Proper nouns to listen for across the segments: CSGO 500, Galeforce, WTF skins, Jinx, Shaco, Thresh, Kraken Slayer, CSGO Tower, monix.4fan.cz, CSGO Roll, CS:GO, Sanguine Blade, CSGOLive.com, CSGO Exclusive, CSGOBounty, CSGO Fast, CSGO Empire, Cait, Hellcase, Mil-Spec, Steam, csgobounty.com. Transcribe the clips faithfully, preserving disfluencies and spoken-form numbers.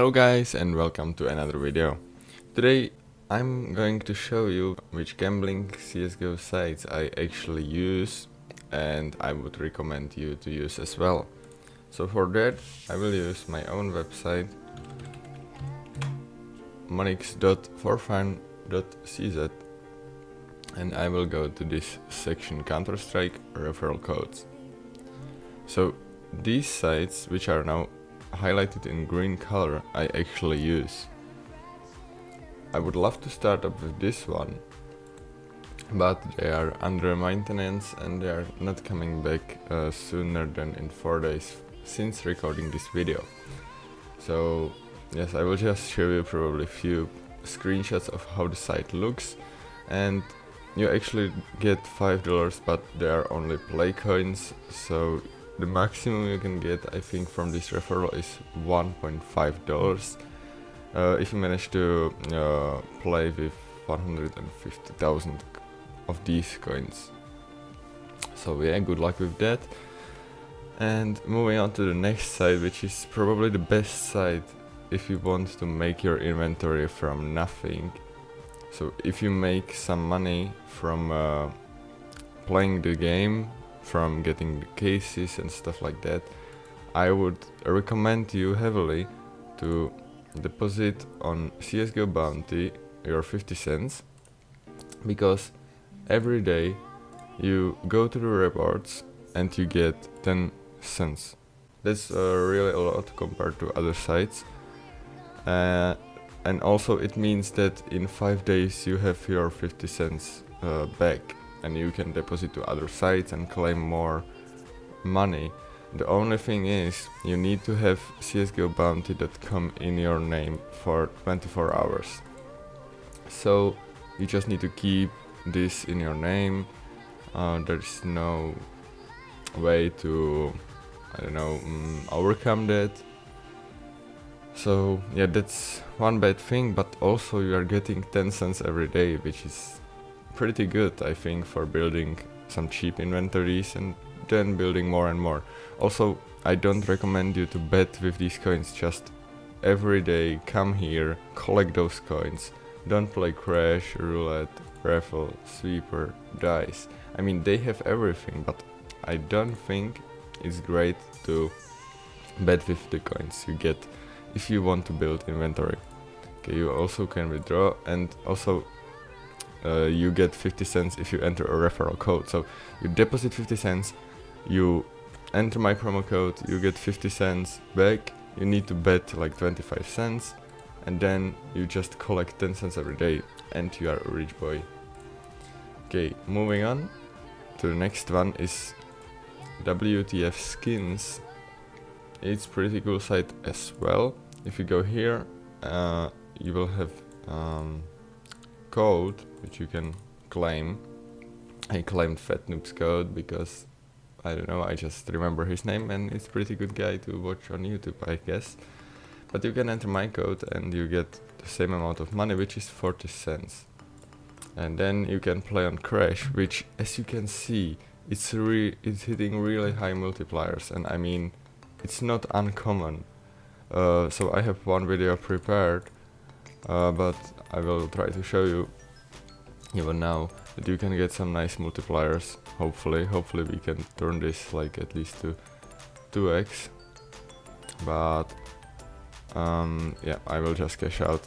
Hello guys and welcome to another video. Today I'm going to show you which gambling C S G O sites I actually use and I would recommend you to use as well. So for that I will use my own website monix dot four fan dot c z and I will go to this section Counter-Strike referral codes. So these sites, which are now highlighted in green color, I actually use. I would love to start up with this one, but they are under maintenance and they are not coming back uh, sooner than in four days since recording this video. So yes, I will just show you probably a few screenshots of how the site looks, and you actually get five dollars, but they are only play coins, so the maximum you can get, I think, from this referral is one point five dollars uh, if you manage to uh, play with one hundred fifty thousand of these coins. So yeah, good luck with that. And moving on to the next site, which is probably the best site if you want to make your inventory from nothing. So if you make some money from uh, playing the game, from getting the cases and stuff like that, I would recommend you heavily to deposit on C S G O Bounty your fifty cents, because every day you go to the rewards and you get ten cents. That's uh, really a lot compared to other sites, uh, and also it means that in five days you have your fifty cents uh, back, and you can deposit to other sites and claim more money. The only thing is, you need to have c s go bounty dot com in your name for twenty-four hours. So you just need to keep this in your name. Uh, there's no way to, I don't know, um, overcome that. So yeah, that's one bad thing, but also you are getting ten cents every day, which is pretty good, I think, for building some cheap inventories and then building more and more. Also, I don't recommend you to bet with these coins. Just every day come here, collect those coins. Don't play Crash, Roulette, Raffle, Sweeper, Dice. I mean, they have everything, but I don't think it's great to bet with the coins you get if you want to build inventory. Okay, you also can withdraw, and also Uh, you get fifty cents if you enter a referral code. So you deposit fifty cents, you enter my promo code, you get fifty cents back. You need to bet like twenty-five cents, and then you just collect ten cents every day and you are a rich boy. Okay, moving on to the next one is W T F skins. It's pretty cool site as well. If you go here, uh, you will have um, code which you can claim. I claimed Fat Noob's code because I don't know, I just remember his name, and it's pretty good guy to watch on YouTube, I guess. But you can enter my code and you get the same amount of money, which is forty cents. And then you can play on Crash, which, as you can see, it's re it's hitting really high multipliers, and I mean, it's not uncommon. Uh, so I have one video prepared, Uh, but I will try to show you even now that you can get some nice multipliers. Hopefully, hopefully we can turn this like at least to two x. But um, yeah, I will just cash out,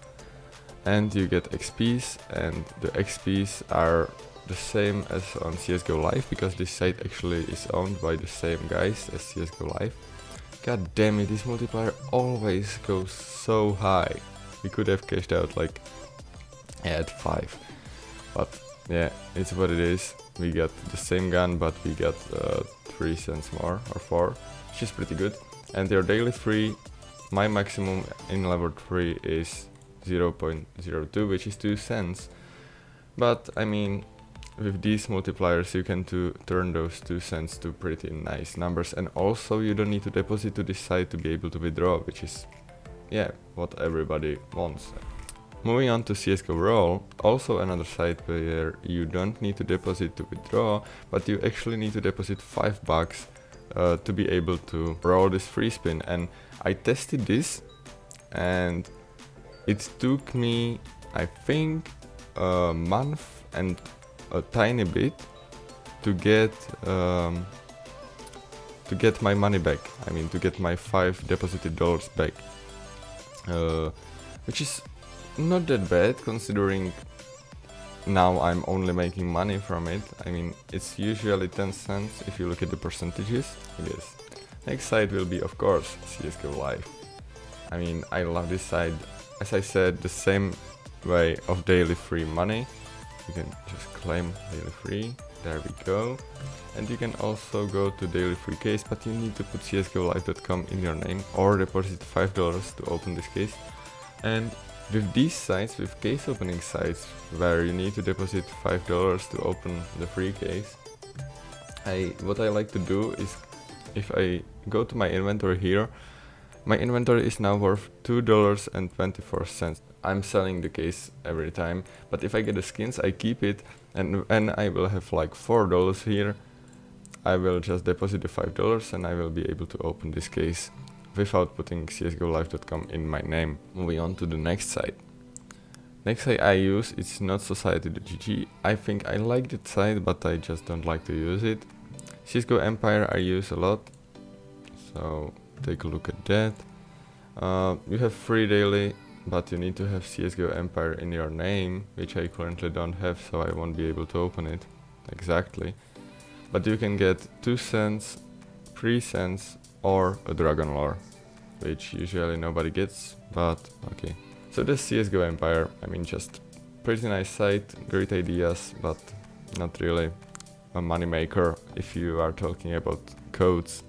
and you get X Ps, and the X Ps are the same as on C S G O Live, because this site actually is owned by the same guys as C S G O Live. God damn it, this multiplier always goes so high. We could have cashed out like at five, but yeah, it's what it is. We got the same gun, but we got uh, three cents more or four, which is pretty good. And they're daily free. My maximum in level three is zero point zero two, which is two cents, but I mean, with these multipliers you can to turn those two cents to pretty nice numbers. And also you don't need to deposit to this site to be able to withdraw, which is, yeah, what everybody wants. Moving on to C S G O Roll, also another site where you don't need to deposit to withdraw, but you actually need to deposit five bucks uh, to be able to roll this free spin. And I tested this, and it took me, I think, a month and a tiny bit to get um, to get my money back. I mean, to get my five deposited dollars back, uh, which is not that bad considering now I'm only making money from it. I mean, it's usually ten cents if you look at the percentages, I guess. Next site will be, of course, C S G O Live. I mean, I love this site, as I said, the same way of daily free money. You can just claim daily free, there we go. And you can also go to daily free case, but you need to put C S G O live dot com in your name or deposit five dollars to open this case. And with these sites, with case opening sites, where you need to deposit five dollars to open the free case, I what I like to do is, if I go to my inventory here, my inventory is now worth two dollars and twenty-four cents. I'm selling the case every time, but if I get the skins, I keep it, and when I will have like four dollars here, I will just deposit the five dollars and I will be able to open this case without putting C S G O live dot com in my name. Moving on to the next site. Next site I use, it's not society dot G G. I think I like that site, but I just don't like to use it. C S G O Empire I use a lot, so take a look at that. Uh, you have free daily, but you need to have C S G O Empire in your name, which I currently don't have, so I won't be able to open it exactly. But you can get two cents, three cents, or a dragon lore, which usually nobody gets, but okay. So that's C S G O Empire. I mean, just pretty nice site, great ideas, but not really a money maker if you are talking about codes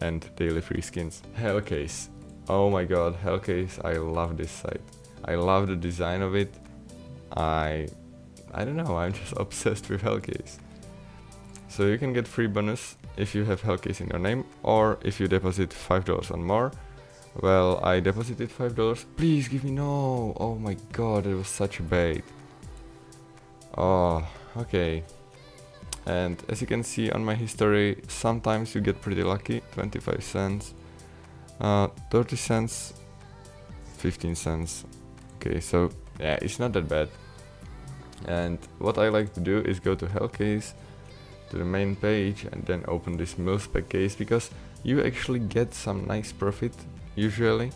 and daily free skins. Hellcase. Oh my god, Hellcase, I love this site. I love the design of it. I I don't know, I'm just obsessed with Hellcase. So you can get free bonus if you have Hellcase in your name or if you deposit five dollars or more. Well, I deposited five dollars. Please give me no. Oh my god, it was such a bait. Oh, okay. And as you can see on my history, sometimes you get pretty lucky. twenty-five cents, uh, thirty cents, fifteen cents. Okay, so yeah, it's not that bad. And what I like to do is go to Hellcase, to the main page, and then open this mil spec case, because you actually get some nice profit usually,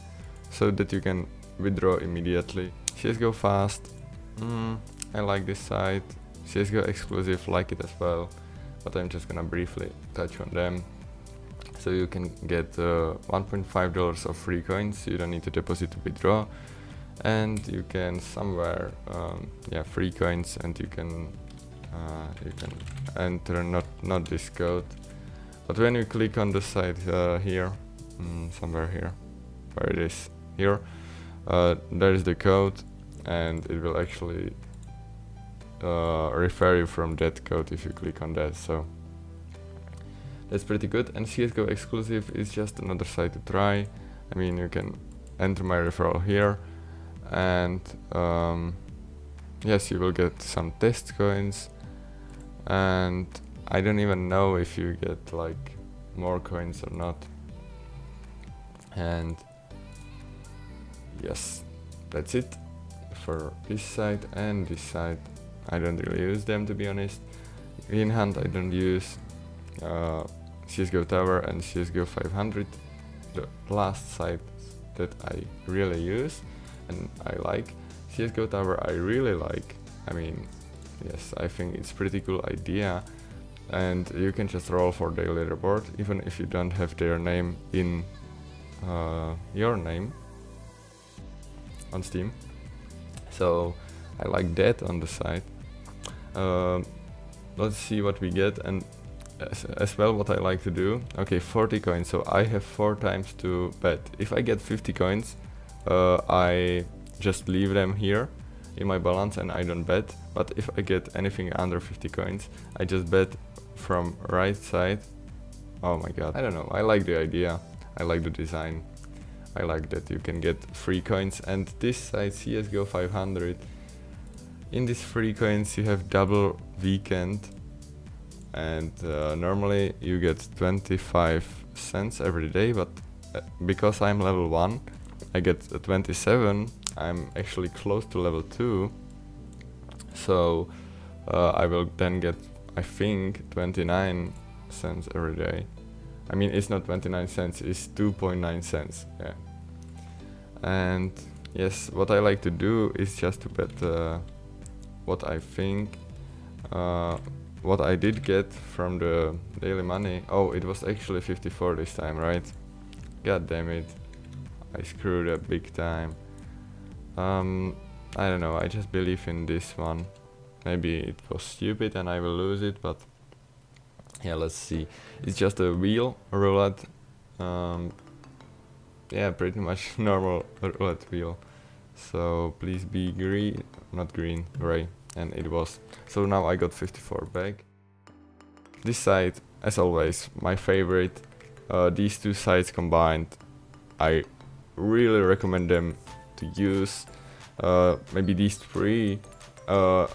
so that you can withdraw immediately. C S G O Fast, mm, I like this site. C S G O Exclusive, like it as well, but I'm just gonna briefly touch on them. So you can get uh, one point five dollars of free coins, you don't need to deposit to withdraw, and you can somewhere, um, yeah, free coins, and you can uh, you can enter not not this code, but when you click on the site uh, here, mm, somewhere here, where it is here, uh, there is the code, and it will actually Uh, refer you from that code if you click on that, so that's pretty good. And C S G O Exclusive is just another site to try. I mean, you can enter my referral here, and um, yes, you will get some test coins, and I don't even know if you get like more coins or not. And yes, that's it for this site and this site. I don't really use them, to be honest. Green Hunt I don't use, uh, C S G O Tower and C S G O five hundred, the last site that I really use and I like. C S G O Tower I really like. I mean, yes, I think it's pretty cool idea, and you can just roll for daily report even if you don't have their name in uh, your name on Steam. So I like that on the site. Uh, let's see what we get, and as, as well what I like to do. Okay, forty coins, so I have four times to bet. If I get fifty coins, uh, I just leave them here in my balance and I don't bet. But if I get anything under fifty coins, I just bet from right side. Oh my god, I don't know, I like the idea, I like the design, I like that you can get free coins. And this site, C S G O five hundred, in these free coins you have double weekend, and uh, normally you get twenty-five cents every day, but uh, because I'm level one I get a twenty-seven, I'm actually close to level two, so uh, I will then get, I think, twenty-nine cents every day. I mean, it's not twenty-nine cents, it's two point nine cents, yeah. And yes, what I like to do is just to bet uh, what I think, uh, what I did get from the daily money. Oh, it was actually fifty-four this time, right? God damn it, I screwed up big time. Um, I don't know, I just believe in this one. Maybe it was stupid and I will lose it, but yeah, let's see. It's just a wheel roulette. Um, yeah, pretty much normal roulette wheel. So please be green, not green, gray. And it was. So now I got fifty-four back. This side, as always, my favorite. Uh, these two sides combined, I really recommend them to use. Uh, maybe these three. Uh,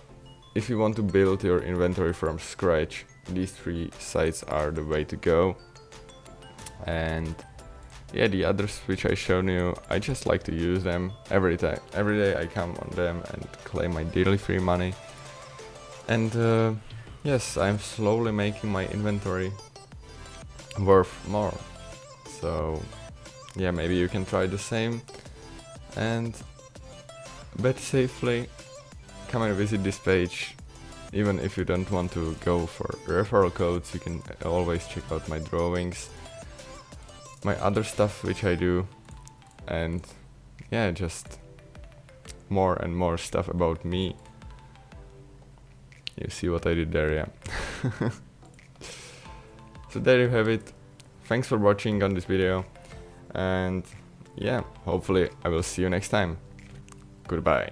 if you want to build your inventory from scratch, these three sites are the way to go. And yeah, the others which I showed you, I just like to use them every time. Every day I come on them and claim my daily free money. And uh, yes, I'm slowly making my inventory worth more. So yeah, maybe you can try the same. And bet safely. Come and visit this page. Even if you don't want to go for referral codes, you can always check out my drawings, my other stuff which I do, and yeah, just more and more stuff about me. You see what I did there, yeah. So there you have it. Thanks for watching on this video, and yeah, hopefully I will see you next time. Goodbye.